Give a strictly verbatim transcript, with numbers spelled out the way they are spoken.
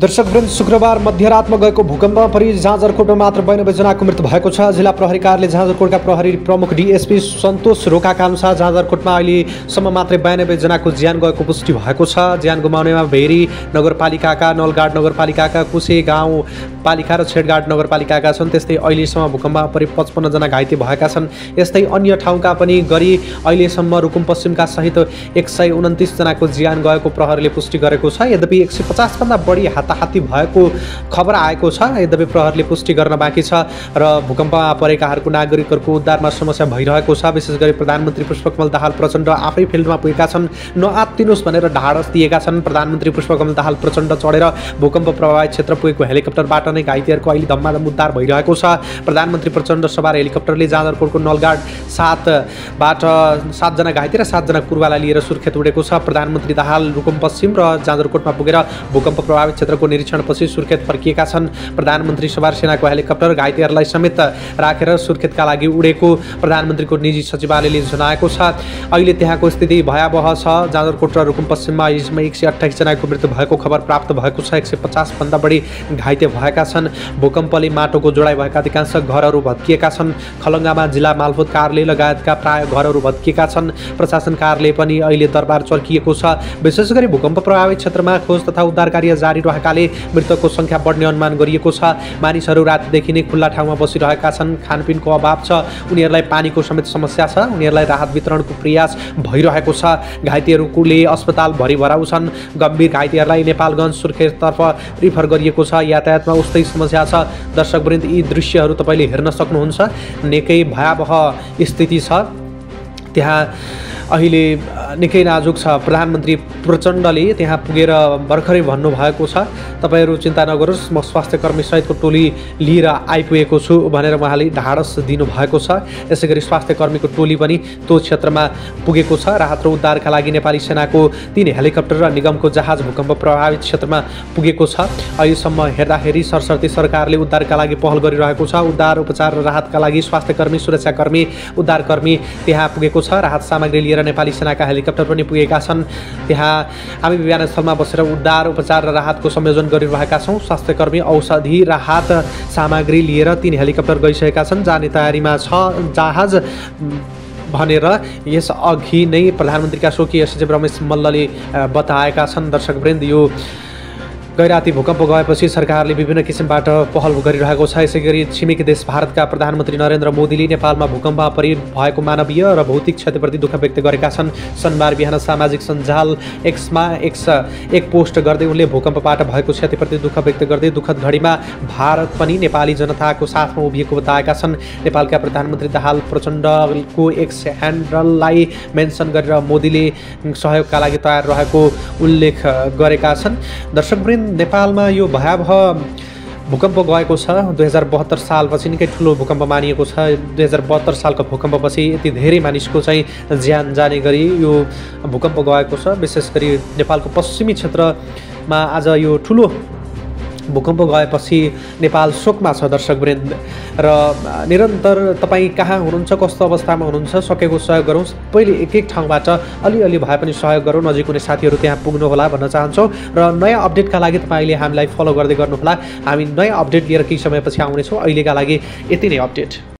दर्शकवृन्द शुक्रबार मध्यरातमा गएको भूकम्पमा परि जाजरकोटमा मात्र बयानब्बे जनाको मृत्यु भएको छ। जिल्ला प्रहरी कार्यालय जाजरकोटका प्रहरी प्रमुख डीएसपी सन्तोष रोकाका अनुसार जाजरकोटमा अहिलेसम्म मात्र बयानब्बे जनाको ज्यान गएको पुष्टि भएको छ। ज्यान गुमाउनेमा भेरी नगरपालिकाका, नलगाड नगरपालिकाका, कुसे गाउँ पालिका र छेडगाड नगरपालिकाका छन्। त्यस्तै अहिलेसम्म भूकम्पमा परि पचपन्न जना घाइते भएका छन्। यस्तै अन्य ठाउँका पनि गरी अहिलेसम्म रुकुम पश्चिमका सहित एक सय उनन्तीस जनाको ज्यान गएको प्रहरीले पुष्टि गरेको छ। यद्यपि एक सय पचास भन्दा बढी हाताहाती भएको खबर आएको छ। यद्यपि प्रहरीले पुष्टि गर्न बाँकी छ र भूकम्पमा परेकाहरूको नागरिकहरूको उद्धारमा समस्या भइरहेको छ। विशेष गरी प्रधानमन्त्री पुष्पकमल दाहाल प्रचण्ड आफै फिल्डमा पुगेका छन्, नआत्तिनुहोस् भनेर ढाडस दिएका छन्। प्रधानमन्त्री पुष्पकमल दाहाल प्रचण्ड चढेर भूकम्प प्रभावित क्षेत्र पुगेको हेलिकप्टरबाट नै घाइतेहरूको अहिले धम्माधम उद्धार भइरहेको छ। प्रधानमन्त्री प्रचण्ड सवार हेलिकप्टरले जाजरकोटको नलगाड सातबाट सातजना घाइते र सातजना कुर्वालाई लिएर सुर्खेत उडेको छ। प्रधानमन्त्री दाहाल रुकुम पश्चिम र जाजरकोटमा पुगेर भूकम्प प्रभावित क्षेत्रको निरीक्षणपछि सुर्खेत फर्किएका छन्। प्रधानमन्त्री सवार सेनाको हेलिकप्टर घाइतेहरूलाई समेत राखेर सुर्खेतका लागि उडेको प्रधानमन्त्रीको निजी सचिवालयले जनाएको छ। अहिले त्यहाँको स्थिति भयावह छ। जाजरकोट र रुकुम पश्चिममा हिजोमा एक सय अठाइस जनाको मृत्यु भएको खबर प्राप्त भएको छ। एक सय पचास भन्दा बढी घाइते भएका छन्। भूकम्पले माटोको जोडाइ भएका अधिकांश घरहरू भत्किएका छन्। खलङ्गामा जिल्ला मालफत कार्यालय लगायतका प्राय घरहरू भत्किएका छन्। प्रशासन कार्यालय पनि अहिले दरबार चर्किएको छ। विशेष गरी भूकम्प प्रभावित क्षेत्रमा खोज तथा उद्धार कार्य जारी रहेको काले मृतकको संख्या बढ्ने अनुमान गरिएको छ। मानिसहरू रातदेखि नै खुल्ला ठाउँमा बसिरहेका छन्। खानपिनको अभाव छ, उनीहरूलाई पानीको समेत समस्या छ। उनीहरूलाई राहत वितरणको प्रयास भइरहेको छ। घाइतेहरूले अस्पताल भरि भराउ छन्। गम्भीर घाइतेहरूलाई नेपालगञ्ज सुर्खेततर्फ रिफर गरिएको छ। यातायातमा उस्तै समस्या छ। दर्शकवृन्द, यी दृश्यहरू तपाईँले हेर्न सक्नुहुन्छ। निकै भयावह स्थिति छ। त्यहाँ अहिले निकै नाजुक छ। प्रधानमन्त्री प्रचण्डले त्यहाँ पुगेर भर्खरै भन्नुभएको छ, तपाईँहरू चिन्ता नगर्नुहोस्, म स्वास्थ्य कर्मी सहितको टोली लिएर आइपुगेको छु भनेर उहाँले ढाडस दिनुभएको छ। यसै गरी स्वास्थ्य कर्मीको टोली पनि त्यो क्षेत्रमा पुगेको छ। राहत र उद्धारका लागि नेपाली सेनाको तीन हेलिकप्टर र निगमको जहाज भूकम्प प्रभावित क्षेत्रमा पुगेको छ। अहिलेसम्म हेर्दाखेरि सरस्वती सरकारले उद्धारका लागि पहल गरिरहेको छ। उद्धार, उपचार र राहतका लागि स्वास्थ्य कर्मी, सुरक्षाकर्मी, उद्धारकर्मी त्यहाँ पुगेको छ। राहत सामग्री लिएर नेपाली सेनाका हेलिकप्टर पनि पुगेका छन्। त्यहाँ हामी विमानस्थलमा बसेर उद्धार, उपचार र राहतको संयोजन गरिरहेका छौँ। स्वास्थ्य कर्मी, औषधि, राहत सामग्री लिएर तीन हेलिकप्टर गइसकेका छन्। जाने तयारीमा छ जहाज भनेर यस अघि नै प्रधानमन्त्रीका स्वकीय सचिव रमेश मल्लले बताएका छन्। दर्शकवृन्द, यो गैराती भूकम्प गएपछि सरकारले विभिन्न किसिमबाट पहल गरिरहेको छ। यसै गरी छिमेकी देश भारतका प्रधानमन्त्री नरेन्द्र मोदीले नेपालमा भूकम्प परि भएको मानवीय र भौतिक क्षतिप्रति दुःख व्यक्त गरेका छन्। शनिबार बिहान सामाजिक सञ्जाल एक्समा एक्स एक पोस्ट गर्दै उनले भूकम्पबाट भएको क्षतिप्रति दुःख व्यक्त गर्दै दुःखद घडीमा भारत पनि नेपाली जनताको साथमा उभिएको बताएका छन्। नेपालका प्रधानमन्त्री दाहाल प्रचण्डको एक्स ह्यान्डललाई मेन्सन गरेर मोदीले सहयोगका लागि तयार रहेको उल्लेख गरेका छन्। दर्शकवृन्द, नेपालमा यो भयावह भूकम्प गएको छ। दुई हजार बहत्तर सालपछि निकै ठुलो भूकम्प मानिएको छ। दुई हजार बहत्तर सालको भूकम्पपछि यति धेरै मानिसको चाहिँ ज्यान जाने गरी यो भूकम्प गएको छ। विशेष गरी नेपालको पश्चिमी क्षेत्रमा आज यो ठुलो भूकम्प गएपछि नेपाल शोकमा छ। दर्शकवृन्द, र निरन्तर तपाईँ कहाँ हुनुहुन्छ, कस्तो अवस्थामा हुनुहुन्छ, सकेको सहयोग गरौँ। पहिले एक एक ठाउँबाट अलिअलि भए पनि सहयोग गरौँ। नजिक हुने साथीहरू त्यहाँ पुग्नुहोला भन्न चाहन्छौँ। र नयाँ अपडेटका लागि तपाईँले हामीलाई फलो गर्दै गर्नुहोला। हामी नयाँ अपडेट लिएर केही समयपछि आउनेछौँ। अहिलेका लागि यति नै अपडेट।